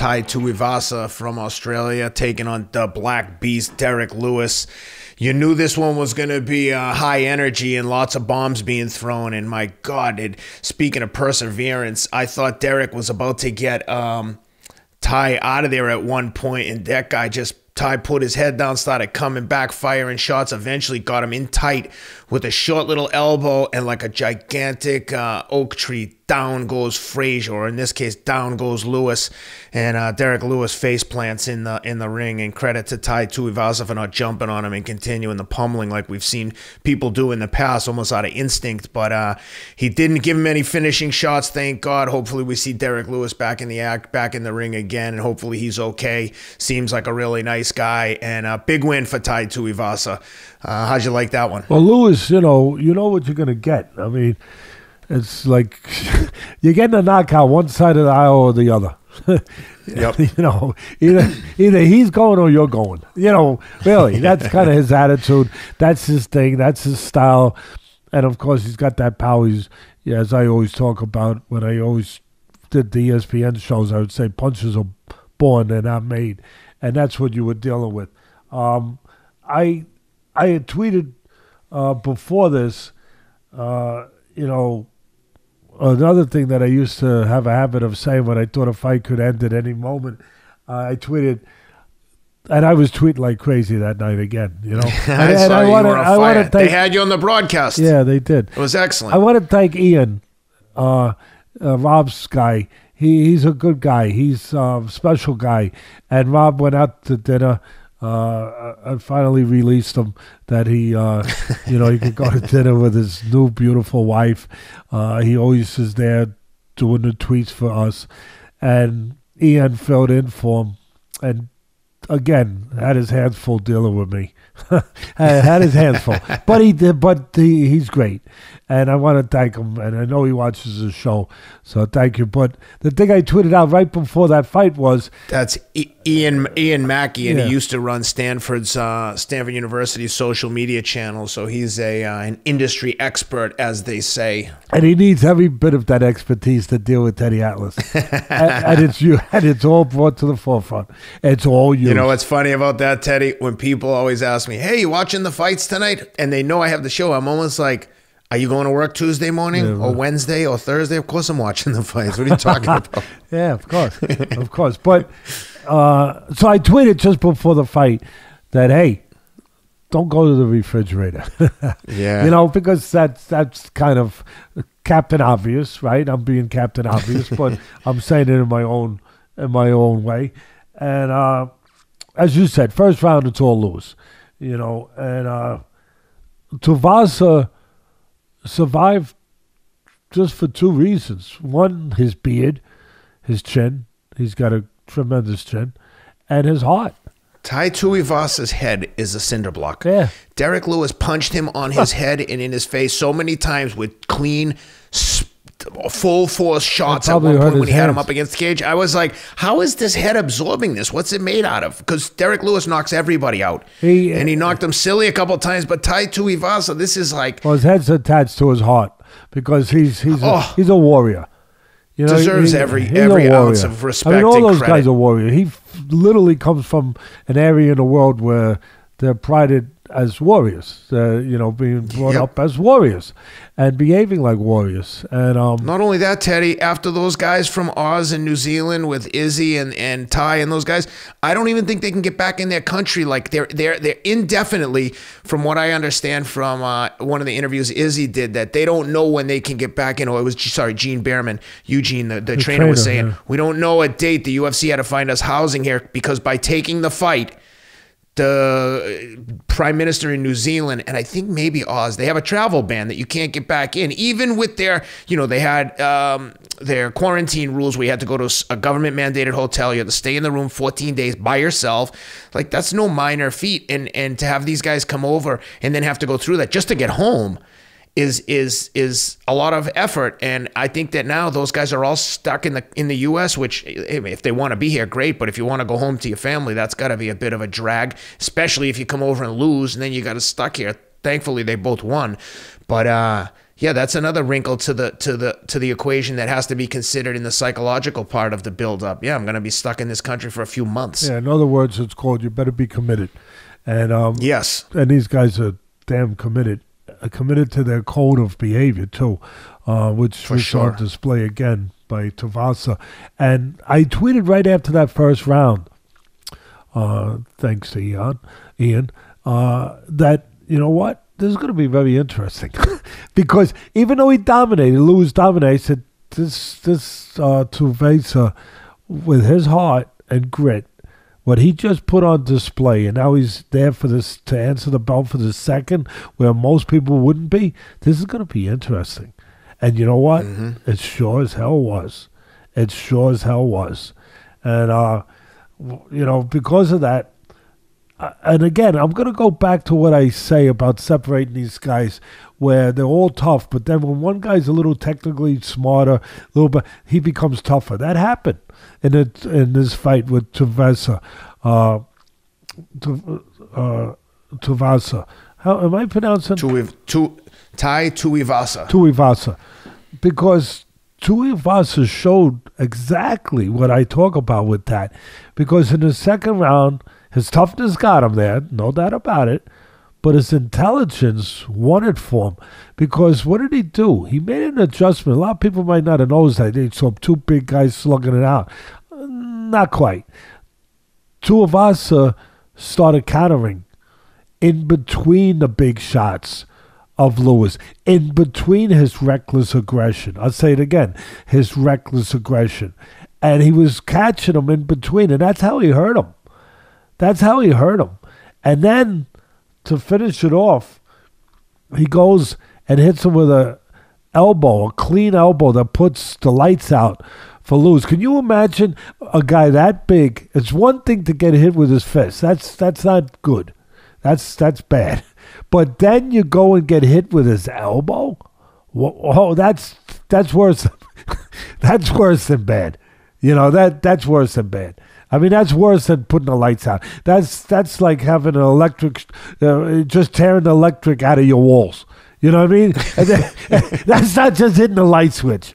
Tai Tuivasa from Australia taking on the Black Beast, Derrick Lewis. You knew this one was going to be high energy and lots of bombs being thrown. And my God, speaking of perseverance, I thought Derrick was about to get Tai out of there at one point, and that guy just Tai put his head down, started coming back, firing shots, eventually got him in tight with a short little elbow, and like a gigantic oak tree, down goes Frazier, or in this case, down goes Lewis, and Derrick Lewis face plants in the ring, and credit to Tai Tuivasa for not jumping on him and continuing the pummeling like we've seen people do in the past, almost out of instinct, but he didn't give him any finishing shots, thank God. Hopefully we see Derrick Lewis back in the act, back in the ring again, and hopefully he's okay. Seems like a really nice guy, and a big win for Tai Tuivasa. How'd you like that one? Well, Lewis, you know what you're going to get. I mean, it's like you're getting a knockout one side of the aisle or the other. Yep. Either he's going or you're going. Really, that's kind of his attitude. That's his thing. That's his style. And, of course, he's got that power. He's, as I always talk about when I always did the ESPN shows, I would say punches are born, they're not made. And that's what you were dealing with. I had tweeted before this, another thing that I used to have a habit of saying when I thought a fight could end at any moment, I tweeted, and I was tweeting like crazy that night again, I wanted they had you on the broadcast. Yeah, they did. It was excellent. I want to thank Ian, Rob's guy. He's a good guy. He's a special guy. And Rob went out to dinner. I finally released him that he, he could go to dinner with his new beautiful wife. He always is there doing the tweets for us. And Ian filled in for him and, again, had his hands full dealing with me. Had his hands full. But he did. But he's great. And I want to thank him. And I know he watches the show. So thank you. But the thing I tweeted out right before that fight was... That's Ian Mackey. And he used to run Stanford University's social media channel. So he's an industry expert, as they say. And he needs every bit of that expertise to deal with Teddy Atlas. And it's all brought to the forefront. It's all you. You know what's funny about that, Teddy? When people always ask me, hey, you watching the fights tonight? And they know I have the show. I'm almost like, are you going to work Tuesday morning or Wednesday or Thursday? Of course I'm watching the fights. What are you talking about? Yeah, of course. Of course. But so I tweeted just before the fight that, hey, don't go to the refrigerator. Yeah. Because that's kind of Captain Obvious, right? I'm being Captain Obvious, but I'm saying it in my own way. And as you said, first round, it's all Lewis. And Tuivasa survived just for two reasons. One, his beard, his chin. He's got a tremendous chin. And his heart. Tai Tuivasa's head is a cinder block. Yeah. Derrick Lewis punched him on his head and in his face so many times with clean, full force shots at one point when he had him up against the cage. I was like, how is this head absorbing this? What's it made out of? Because Derrick Lewis knocks everybody out. And he knocked him silly a couple of times, but Tai Tuivasa, this is like... Well, his head's attached to his heart because he's a warrior. Deserves every ounce of respect. I mean, all those guys are warriors. He literally comes from an area in the world where they're prided as warriors, being brought up as warriors and behaving like warriors. And not only that, Teddy, after those guys from Oz and New Zealand with Izzy and Tai and those guys, I don't even think they can get back in their country. Like they're indefinitely, from what I understand from one of the interviews Izzy did, that they don't know when they can get back in. Or it was, sorry, Gene Behrman, Eugene, the trainer was saying, we don't know a date. The UFC had to find us housing here because by taking the fight, the prime minister in New Zealand, and I think maybe Oz, they have a travel ban that you can't get back in. Even with their, they had their quarantine rules where you had to go to a government-mandated hotel. You had to stay in the room 14 days by yourself. Like, that's no minor feat. And to have these guys come over and then have to go through that just to get home is a lot of effort. And I think that now those guys are all stuck in the US, which if they want to be here, great, but if you want to go home to your family, that's got to be a bit of a drag, especially if you come over and lose and then you got stuck here. Thankfully they both won, but Yeah, that's another wrinkle to the equation that has to be considered in the psychological part of the buildup. Yeah, I'm going to be stuck in this country for a few months. Yeah, in other words, it's called you better be committed. And yes, and these guys are damn committed, to their code of behavior too, which was on display again by Tuivasa. And I tweeted right after that first round, thanks to Ian, that you know what. This is going to be very interesting because even though he dominated, Lewis dominated, I said this Tuivasa, with his heart and grit, what he just put on display, and now he's there for this to answer the bell for the second, where most people wouldn't be. This is going to be interesting, and you know what? Mm-hmm. It sure as hell was. It sure as hell was, and you know, because of that. And again, I'm going to go back to what I say about separating these guys where they're all tough, but then when one guy's a little technically smarter, a little bit, he becomes tougher. That happened in this fight with Tuivasa. Tuivasa. How am I pronouncing? Tai Tuivasa. Tuivasa. Because Tuivasa showed exactly what I talk about with that. Because in the second round, his toughness got him there, no doubt about it, but his intelligence won it for him. Because what did he do? He made an adjustment. A lot of people might not have noticed that. They saw two big guys slugging it out. Not quite. Tuivasa started countering in between the big shots of Lewis, in between his reckless aggression. I'll say it again, his reckless aggression. And he was catching him in between, and that's how he hurt him. That's how he hurt him. And then, to finish it off, he goes and hits him with an elbow, a clean elbow that puts the lights out for Lewis. Can you imagine a guy that big? It's one thing to get hit with his fist. That's not good. That's bad. But then you go and get hit with his elbow? Oh, that's worse. That's worse than bad. You know, that's worse than bad. I mean, that's worse than putting the lights out. That's like having an electric, just tearing the electric out of your walls. You know what I mean? That's not just hitting the light switch.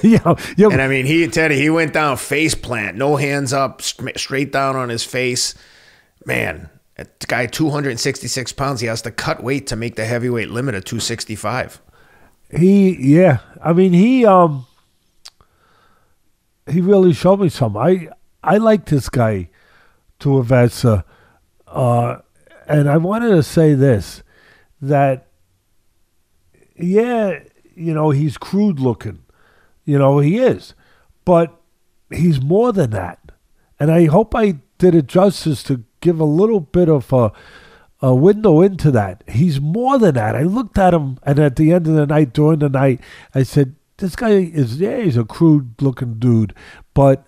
You know, and I mean, Teddy went down face plant, no hands up, straight down on his face. Man, that guy, 266 pounds, he has to cut weight to make the heavyweight limit of 265. Yeah. I mean, he really showed me something. I like this guy, Tuivasa, and I wanted to say this, that, yeah, you know, he's crude looking. You know, he is. But he's more than that. And I hope I did it justice to give a little bit of a window into that. He's more than that. I looked at him, and at the end of the night, during the night, I said, this guy is, yeah, he's a crude looking dude, but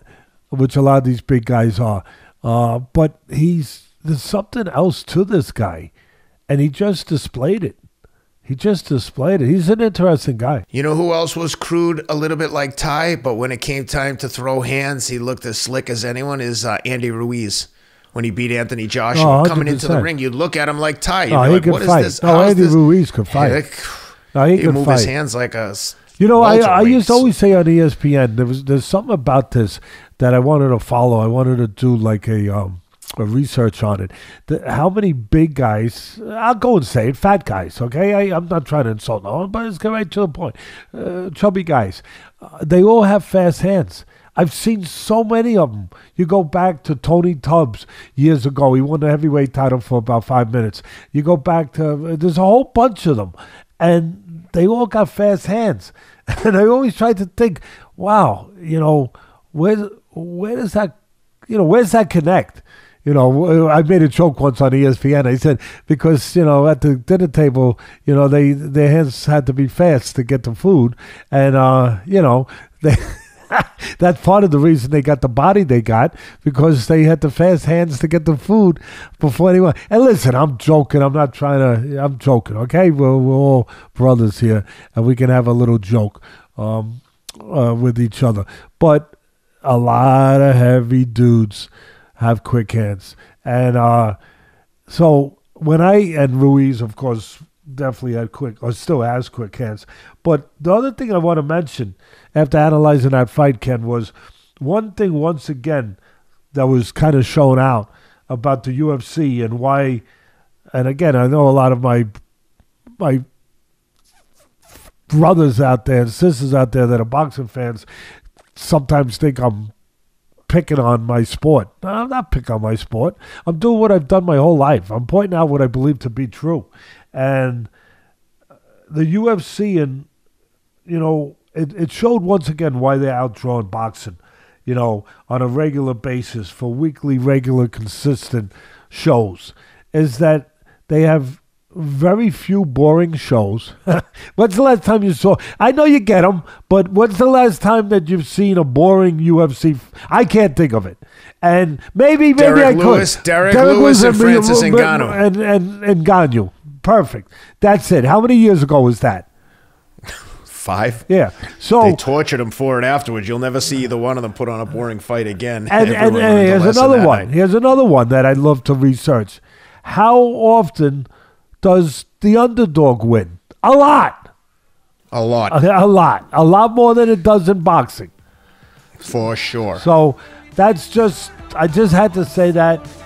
which a lot of these big guys are. But there's something else to this guy, and he just displayed it. He's an interesting guy. You know who else was crude, a little bit like Tai, but when it came time to throw hands, he looked as slick as anyone, is Andy Ruiz. When he beat Anthony Joshua, coming into the ring, you'd look at him like Tai. You'd be like, what is this? No, Andy Ruiz could fight. He could move his hands like a... You know, I used to always say on ESPN, there's something about this that I wanted to follow. I wanted to do like a research on it. How many big guys, I'll go and say it, fat guys, okay? I'm not trying to insult no one, but it's right to the point. Chubby guys, they all have fast hands. I've seen so many of them. You go back to Tony Tubbs years ago. He won the heavyweight title for about 5 minutes. You go back to, there's a whole bunch of them. And they all got fast hands. And I always tried to think, wow, you know, where does that, you know, where's that connect? You know, I made a joke once on ESPN. I said, because, you know, at the dinner table, you know, their hands had to be fast to get the food. And, you know, that's part of the reason they got the body they got, because they had the fast hands to get the food before anyone. And listen, I'm joking. I'm not trying to. I'm joking. Okay, we're all brothers here, and we can have a little joke with each other. But a lot of heavy dudes have quick hands, and so when I and Ruiz, of course, definitely had quick, or still has quick hands. But the other thing I want to mention after analyzing that fight, Ken, was one thing once again that was kind of shown out about the UFC and why, and again, I know a lot of my brothers out there and sisters out there that are boxing fans sometimes think I'm picking on my sport. No, I'm not picking on my sport. I'm doing what I've done my whole life. I'm pointing out what I believe to be true. And the UFC, and, you know, it showed once again why they're outdrawing boxing, you know, on a regular basis for weekly, regular, consistent shows, is that they have very few boring shows. When's the last time you saw? I know you get them, but when's the last time that you've seen a boring UFC? I can't think of it. And maybe Derrick Lewis and Francis Ngannou. And Ngannou. Perfect. That's it. How many years ago was that? 5? Yeah. So they tortured him for it afterwards. You'll never see either one of them put on a boring fight again. And here's another one. Here's another one that I'd love to research. How often does the underdog win? A lot. A lot. A lot. A lot more than it does in boxing. For sure. So that's just, I just had to say that.